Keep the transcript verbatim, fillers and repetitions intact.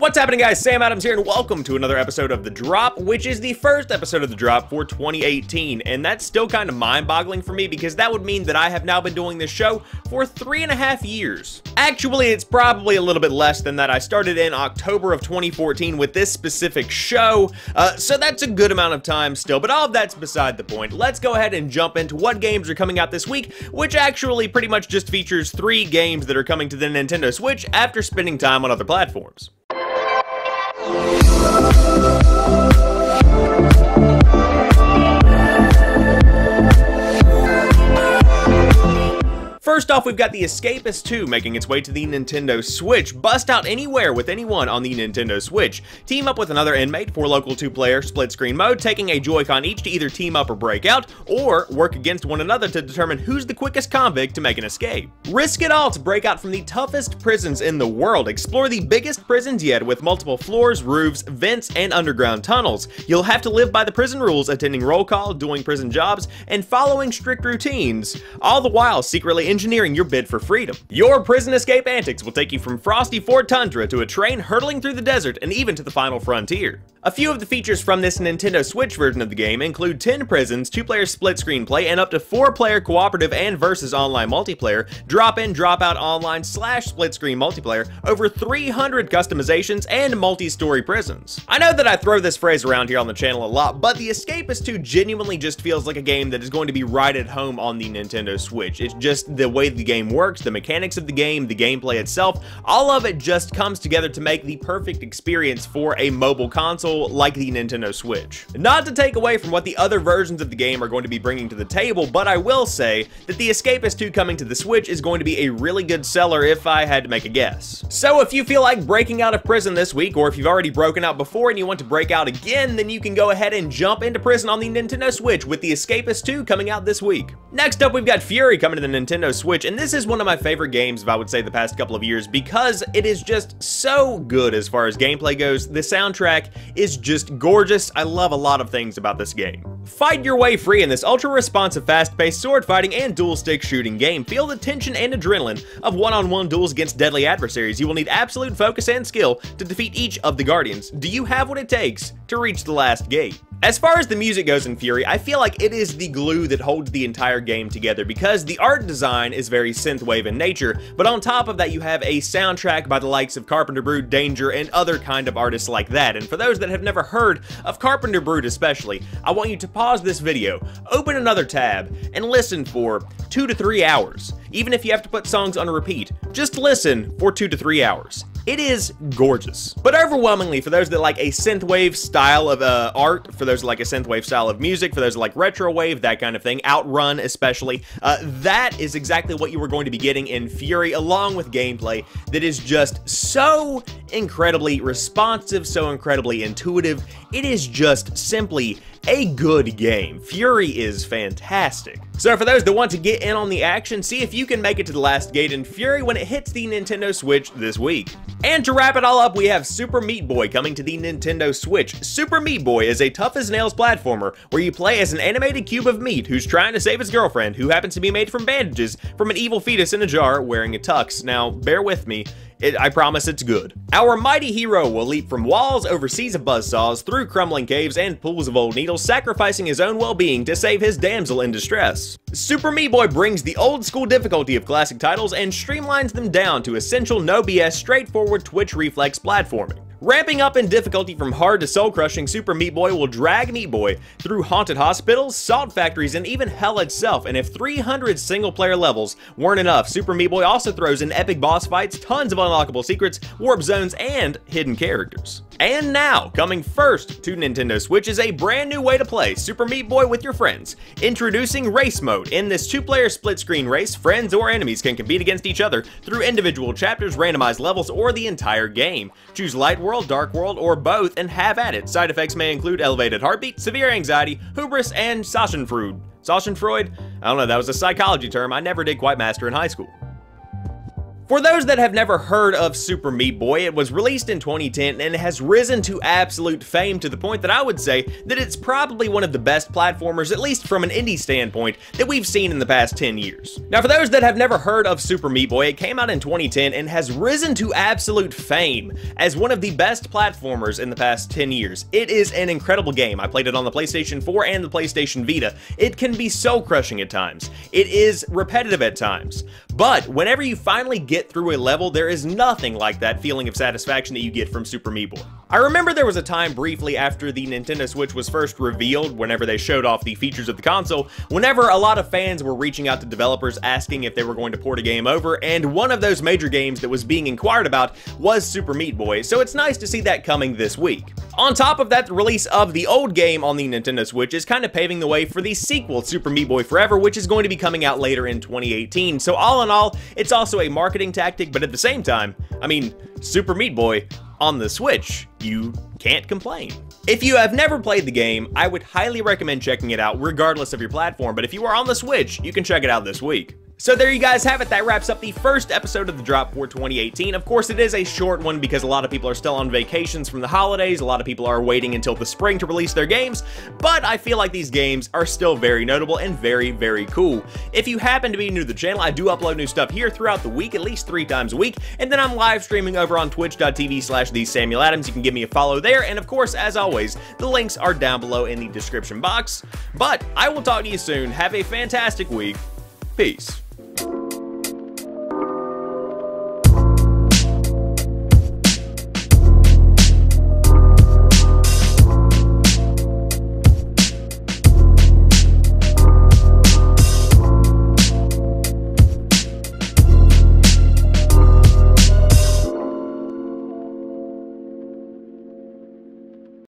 What's happening, guys? Sam Adams here, and welcome to another episode of The Drop, which is the first episode of The Drop for twenty eighteen, and that's still kind of mind-boggling for me because that would mean that I have now been doing this show for three and a half years. Actually, it's probably a little bit less than that. I started in October of twenty fourteen with this specific show, uh, so that's a good amount of time still, but all of that's beside the point. Let's go ahead and jump into what games are coming out this week, which actually pretty much just features three games that are coming to the Nintendo Switch after spending time on other platforms. First off, we've got The Escapists two making its way to the Nintendo Switch. Bust out anywhere with anyone on the Nintendo Switch. Team up with another inmate for local two-player split-screen mode, taking a Joy-Con each to either team up or break out, or work against one another to determine who's the quickest convict to make an escape. Risk it all to break out from the toughest prisons in the world. Explore the biggest prisons yet with multiple floors, roofs, vents, and underground tunnels. You'll have to live by the prison rules, attending roll call, doing prison jobs, and following strict routines, all the while secretly engineering your bid for freedom. Your prison escape antics will take you from frosty Ford Tundra to a train hurtling through the desert and even to the final frontier. A few of the features from this Nintendo Switch version of the game include ten prisons, two-player split-screen play, and up to four-player cooperative and versus online multiplayer, drop-in, drop-out online slash split-screen multiplayer, over three hundred customizations, and multi-story prisons. I know that I throw this phrase around here on the channel a lot, but The Escapists two genuinely just feels like a game that is going to be right at home on the Nintendo Switch. It's just the way the game works, the mechanics of the game, the gameplay itself, all of it just comes together to make the perfect experience for a mobile console like the Nintendo Switch. Not to take away from what the other versions of the game are going to be bringing to the table, but I will say that The Escapists two coming to the Switch is going to be a really good seller if I had to make a guess. So if you feel like breaking out of prison this week, or if you've already broken out before and you want to break out again, then you can go ahead and jump into prison on the Nintendo Switch with The Escapists two coming out this week. Next up, we've got Furi coming to the Nintendo Switch, and this is one of my favorite games of, I would say, the past couple of years because it is just so good as far as gameplay goes. The soundtrack is is just gorgeous. I love a lot of things about this game. Fight your way free in this ultra-responsive, fast-paced sword fighting and dual-stick shooting game. Feel the tension and adrenaline of one-on-one duels against deadly adversaries. You will need absolute focus and skill to defeat each of the Guardians. Do you have what it takes to reach the last gate? As far as the music goes in Furi, I feel like it is the glue that holds the entire game together because the art design is very synthwave in nature, but on top of that you have a soundtrack by the likes of Carpenter Brut, Danger, and other kind of artists like that. And for those that have never heard of Carpenter Brut especially, I want you to pause this video, open another tab, and listen for two to three hours. Even if you have to put songs on repeat, just listen for two to three hours. It is gorgeous. But overwhelmingly, for those that like a synthwave style of uh, art, for those that like a synthwave style of music, for those that like retrowave, that kind of thing, OutRun especially, uh, that is exactly what you were going to be getting in Furi, along with gameplay that is just so incredibly responsive, so incredibly intuitive. It is just simply a good game. Furi is fantastic. So for those that want to get in on the action, see if you can make it to the last gate in Furi when it hits the Nintendo Switch this week. And to wrap it all up, we have Super Meat Boy coming to the Nintendo Switch. Super Meat Boy is a tough-as-nails platformer where you play as an animated cube of meat who's trying to save his girlfriend, who happens to be made from bandages from an evil fetus in a jar wearing a tux. Now, bear with me. It, I promise it's good. Our mighty hero will leap from walls, over seas of buzzsaws, through crumbling caves and pools of old needles, sacrificing his own well-being to save his damsel in distress. Super Meat Boy brings the old-school difficulty of classic titles and streamlines them down to essential, no B S, straightforward Twitch reflex platforming. Ramping up in difficulty from hard to soul-crushing, Super Meat Boy will drag Meat Boy through haunted hospitals, salt factories, and even hell itself. And if three hundred single-player levels weren't enough, Super Meat Boy also throws in epic boss fights, tons of unlockable secrets, warp zones, and hidden characters. And now, coming first to Nintendo Switch is a brand new way to play Super Meat Boy with your friends. Introducing Race Mode. In this two-player split-screen race, friends or enemies can compete against each other through individual chapters, randomized levels, or the entire game. Choose light work World, dark world, or both, and have at it. Side effects may include elevated heartbeat, severe anxiety, hubris, and Schadenfreude. Schadenfreude? I don't know, that was a psychology term I never did quite master in high school. For those that have never heard of Super Meat Boy, it was released in twenty ten and has risen to absolute fame to the point that I would say that it's probably one of the best platformers, at least from an indie standpoint, that we've seen in the past ten years. Now, for those that have never heard of Super Meat Boy, it came out in twenty ten and has risen to absolute fame as one of the best platformers in the past ten years. It is an incredible game. I played it on the PlayStation four and the PlayStation Vita. It can be soul crushing at times. It is repetitive at times, but whenever you finally get through a level, there is nothing like that feeling of satisfaction that you get from Super Meat Boy. I remember there was a time briefly after the Nintendo Switch was first revealed, whenever they showed off the features of the console, whenever a lot of fans were reaching out to developers asking if they were going to port a game over, and one of those major games that was being inquired about was Super Meat Boy, so it's nice to see that coming this week. On top of that, the release of the old game on the Nintendo Switch is kind of paving the way for the sequel, Super Meat Boy Forever, which is going to be coming out later in twenty eighteen, so all in all, it's also a marketing tactic, but at the same time, I mean, Super Meat Boy on the Switch, you can't complain. If you have never played the game, I would highly recommend checking it out regardless of your platform, but if you are on the Switch, you can check it out this week. So there you guys have it. That wraps up the first episode of The Drop for twenty eighteen. Of course, it is a short one because a lot of people are still on vacations from the holidays. A lot of people are waiting until the spring to release their games, but I feel like these games are still very notable and very, very cool. If you happen to be new to the channel, I do upload new stuff here throughout the week, at least three times a week, and then I'm live streaming over on twitch.tv slash the Samuel Adams. You can give me a follow there, and of course, as always, the links are down below in the description box. But I will talk to you soon. Have a fantastic week. Peace.